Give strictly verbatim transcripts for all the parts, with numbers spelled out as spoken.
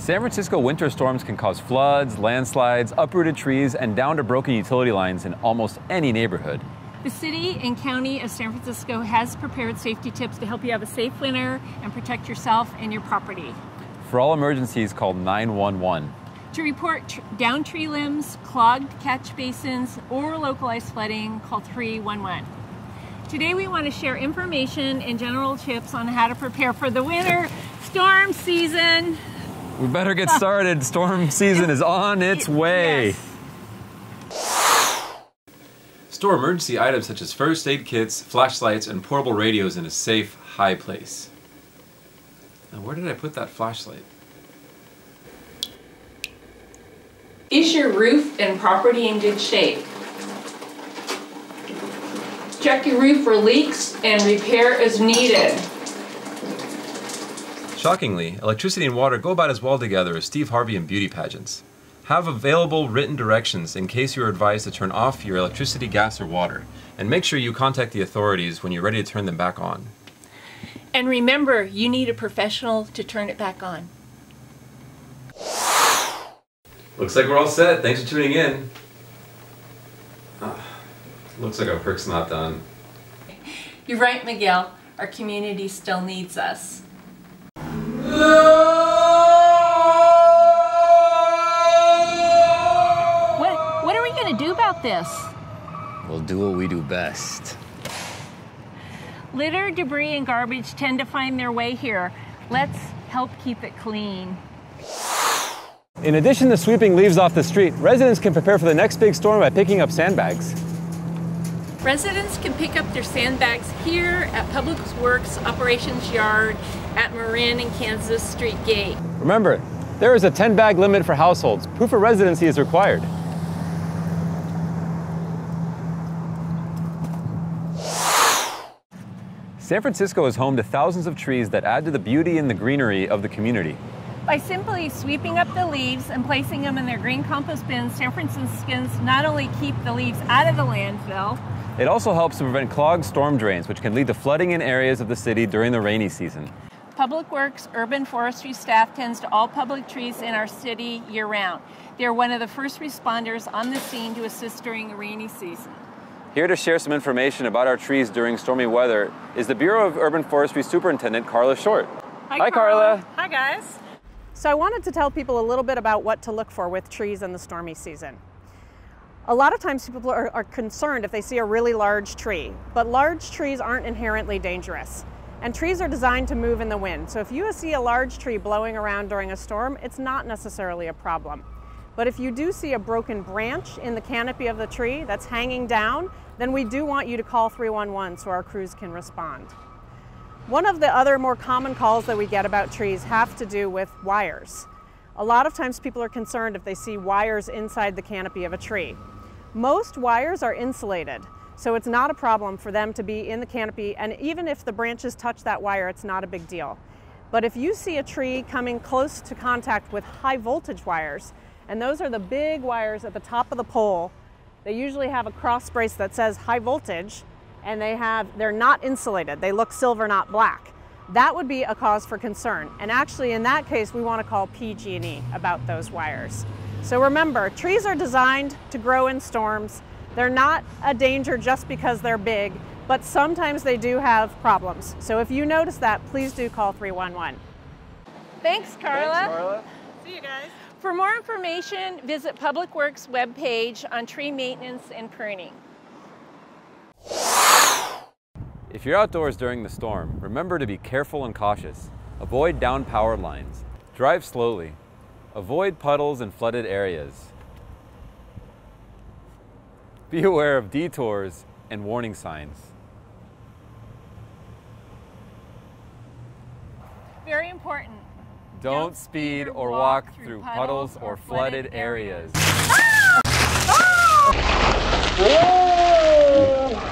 San Francisco winter storms can cause floods, landslides, uprooted trees, and down to broken utility lines in almost any neighborhood. The city and county of San Francisco has prepared safety tips to help you have a safe winter and protect yourself and your property. For all emergencies, call nine one one. To report downed tree limbs, clogged catch basins, or localized flooding, call three one one. Today we want to share information and general tips on how to prepare for the winter storm season. We better get started. Storm season is on its way. Yes. Store emergency items such as first aid kits, flashlights, and portable radios in a safe, high place. Now, where did I put that flashlight? Is your roof and property in good shape? Check your roof for leaks and repair as needed. Shockingly, electricity and water go about as well together as Steve Harvey and beauty pageants. Have available written directions in case you are advised to turn off your electricity, gas, or water, and make sure you contact the authorities when you're ready to turn them back on. And remember, you need a professional to turn it back on. Looks like we're all set. Thanks for tuning in. Ah, looks like our perk's not done. You're right, Miguel. Our community still needs us. What, what are we going to do about this? We'll do what we do best. Litter, debris, and garbage tend to find their way here. Let's help keep it clean. In addition to sweeping leaves off the street, residents can prepare for the next big storm by picking up sandbags. Residents can pick up their sandbags here at Public Works Operations Yard at Marin and Kansas Street Gate. Remember, there is a ten bag limit for households. Proof of residency is required. San Francisco is home to thousands of trees that add to the beauty and the greenery of the community. By simply sweeping up the leaves and placing them in their green compost bins, San Franciscans not only keep the leaves out of the landfill, it also helps to prevent clogged storm drains, which can lead to flooding in areas of the city during the rainy season. Public Works Urban Forestry staff tends to all public trees in our city year-round. They're one of the first responders on the scene to assist during the rainy season. Here to share some information about our trees during stormy weather is the Bureau of Urban Forestry Superintendent Carla Short. Hi, Hi Carla. Carla. Hi, guys. So I wanted to tell people a little bit about what to look for with trees in the stormy season. A lot of times people are, are concerned if they see a really large tree, but large trees aren't inherently dangerous. And trees are designed to move in the wind. So if you see a large tree blowing around during a storm, it's not necessarily a problem. But if you do see a broken branch in the canopy of the tree that's hanging down, then we do want you to call three one one so our crews can respond. One of the other more common calls that we get about trees have to do with wires. A lot of times people are concerned if they see wires inside the canopy of a tree. Most wires are insulated, so it's not a problem for them to be in the canopy, and even if the branches touch that wire, it's not a big deal. But if you see a tree coming close to contact with high voltage wires, and those are the big wires at the top of the pole, they usually have a cross brace that says high voltage, and they have, they're not insulated, they look silver, not black. That would be a cause for concern. And actually in that case, we want to call P G and E about those wires. So remember, trees are designed to grow in storms. They're not a danger just because they're big, but sometimes they do have problems. So if you notice that, please do call three one one. Thanks, Carla. Thanks, Carla. See you guys. For more information, visit Public Works webpage on tree maintenance and pruning. If you're outdoors during the storm, remember to be careful and cautious. Avoid down power lines. Drive slowly. Avoid puddles and flooded areas. Be aware of detours and warning signs. Very important. Don't, Don't speed or walk, walk through puddles, puddles or flooded, flooded areas. Ah! Ah! Whoa!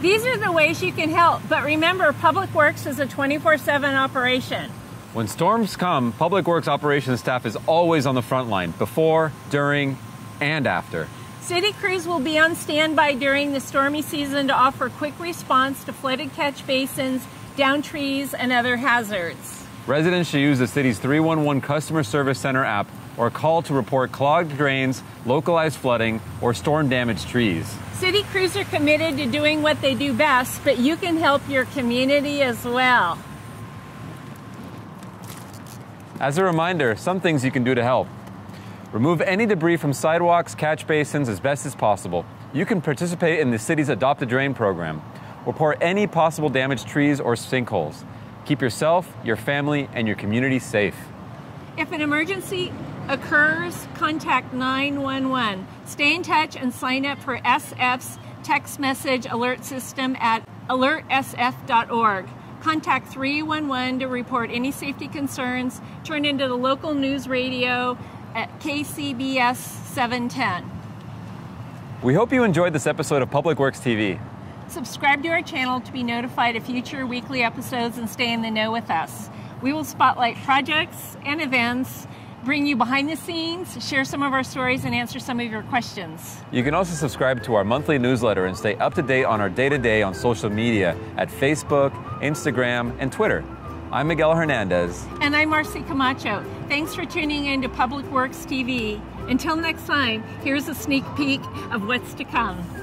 These are the ways you can help, but remember, Public Works is a twenty-four seven operation. When storms come, Public Works Operations staff is always on the front line, before, during, and after. City crews will be on standby during the stormy season to offer quick response to flooded catch basins downed trees, and other hazards. Residents should use the city's three one one customer service center app or call to report clogged drains, localized flooding, or storm-damaged trees. City crews are committed to doing what they do best, but you can help your community as well. As a reminder, some things you can do to help. Remove any debris from sidewalks, catch basins as best as possible. You can participate in the city's Adopt a Drain program. Report any possible damaged trees or sinkholes. Keep yourself, your family, and your community safe. If an emergency occurs, contact nine one one. Stay in touch and sign up for S F's text message alert system at alert S F dot org. Contact three one one to report any safety concerns. Turn into the local news radio at K C B S seven ten. We hope you enjoyed this episode of Public Works T V. Subscribe to our channel to be notified of future weekly episodes and stay in the know with us. We will spotlight projects and events, bring you behind the scenes, share some of our stories, and answer some of your questions. You can also subscribe to our monthly newsletter and stay up to date on our day-to-day on social media at Facebook, Instagram, and Twitter. I'm Miguel Hernandez. And I'm Marci Camacho. Thanks for tuning in to Public Works T V. Until next time, here's a sneak peek of what's to come.